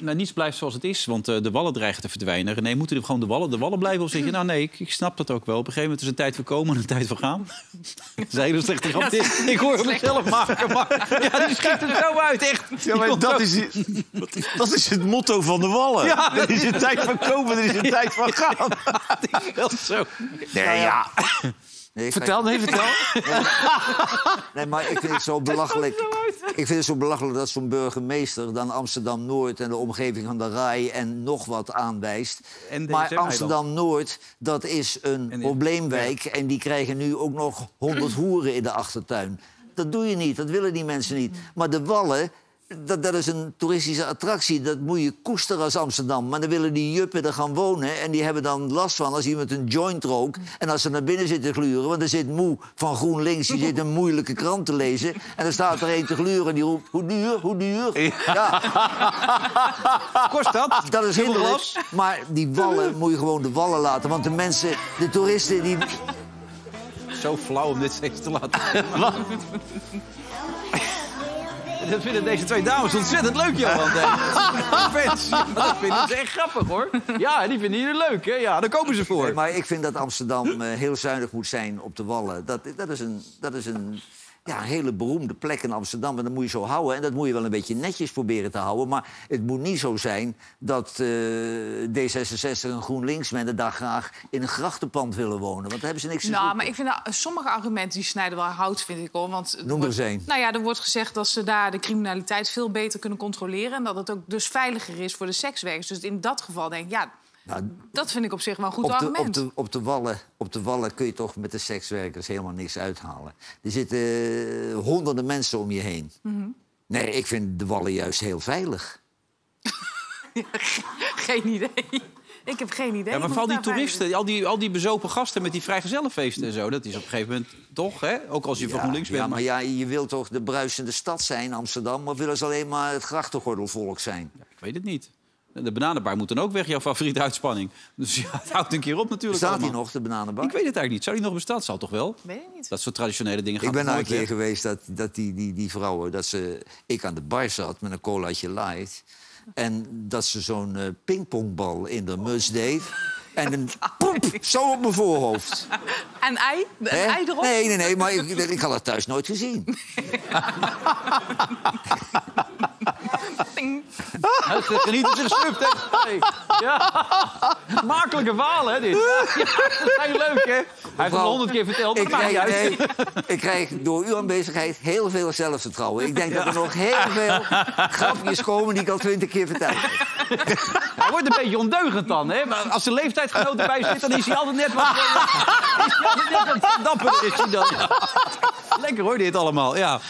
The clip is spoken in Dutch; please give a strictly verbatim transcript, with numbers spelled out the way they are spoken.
nou, niets blijft zoals het is, want uh, de wallen dreigen te verdwijnen. René, moeten er gewoon de wallen, de wallen blijven? Of zeg je, nou nee, ik, ik snap dat ook wel. Op een gegeven moment is een tijd voor komen en een tijd voor gaan. Zij dus echt grap. Ik hoor mezelf maken, maar ja, die schiet er zo uit, echt. Ja, maar dat, is, dat is het motto van de wallen. Ja, er is een tijd van komen, er is een ja, tijd van gaan. Dat is wel zo. Nee, ja. Nee, vertel, nee, vertel. Nee, nee, maar ik vind het zo belachelijk. Ik vind het zo belachelijk dat zo'n burgemeester dan Amsterdam-Noord en de omgeving van de Rai en nog wat aanwijst. Maar Amsterdam-Noord, dat is een probleemwijk. En die krijgen nu ook nog honderd hoeren in de achtertuin. Dat doe je niet, dat willen die mensen niet. Maar de wallen, dat, dat is een toeristische attractie. Dat moet je koesteren als Amsterdam. Maar dan willen die juppen er gaan wonen. En die hebben dan last van als iemand een joint rookt. En als ze naar binnen zitten gluren. Want er zit Moe van GroenLinks. Die zit een moeilijke krant te lezen. En dan staat er een te gluren. En die roept, hoe duur, hoe duur. Ja. Ja. Kost dat? Dat is hinderlijk. Maar die wallen moet je gewoon de wallen laten. Want de mensen, de toeristen... die. Zo flauw om dit eens te laten. Dat vinden deze twee dames ontzettend leuk, Johan. Dat vinden ze echt grappig, hoor. Ja, die vinden jullie leuk, hè? Ja, daar komen ze voor. Nee, maar ik vind dat Amsterdam uh, heel zuinig moet zijn op de wallen. Dat, dat is een, dat is een ja, hele beroemde plek in Amsterdam. En dat moet je zo houden. En dat moet je wel een beetje netjes proberen te houden. Maar het moet niet zo zijn dat uh, D zesenzestig en GroenLinks mensen daar graag in een grachtenpand willen wonen. Want daar hebben ze niks te doen. Nou, maar ik vind dat, sommige argumenten die snijden wel hout, vind ik, hoor. Want noem er eens een. Nou ja, er wordt gezegd dat ze daar de criminaliteit veel beter kunnen controleren. En dat het ook dus veiliger is voor de sekswerkers. Dus in dat geval denk ik, ja... Nou, dat vind ik op zich wel een goed op de, argument. Op de, op, de wallen, op de wallen kun je toch met de sekswerkers helemaal niks uithalen. Er zitten uh, honderden mensen om je heen. Mm-hmm. Nee, ik vind de wallen juist heel veilig. Ja, geen idee. Ik heb geen idee. Ja, maar vooral die toeristen, al die, al die bezopen gasten met die vrijgezellenfeesten en zo... dat is op een gegeven moment toch, hè? Ook als je ja, van GroenLinks bent. Ja, maar ja, je wilt toch de bruisende stad zijn, Amsterdam... of willen ze alleen maar het grachtengordelvolk zijn? Ja, ik weet het niet. De bananenbar moet dan ook weg, jouw favoriete uitspanning. Dus ja, het houdt een keer op natuurlijk. Bestaat die nog, de bananenbar? Ik weet het eigenlijk niet. Zou die nog bestaan? Zal toch wel? Weet ik niet. Dat soort traditionele dingen gaan. Ik ben nou een keer geweest dat, dat die, die, die vrouwen... dat ze, ik aan de bar zat met een colaatje light... en dat ze zo'n uh, pingpongbal in de muts deed... en een poep, zo op mijn voorhoofd. En ei? Een ei erop? Nee, nee, nee, maar ik, ik had dat thuis nooit gezien. Nee. Hij geniet zich snupt, hè? Nee. Ja. Makkelijke verhalen, hè, dit? Ja, dat zijn leuk, hè? Hij Mevrouw, heeft het al honderd keer verteld, maar ik dat krijg, maakt niet uit. Nee, ik krijg door uw aanwezigheid heel veel zelfvertrouwen. Ik denk ja. dat er nog heel veel grapjes komen die ik al twintig keer vertel. Hij wordt een beetje ondeugend dan, hè? Maar als de leeftijdgenoot erbij zit, dan is hij altijd net wat... is hij altijd net wat dapper, is hij dan. Lekker, hoor, dit allemaal, ja.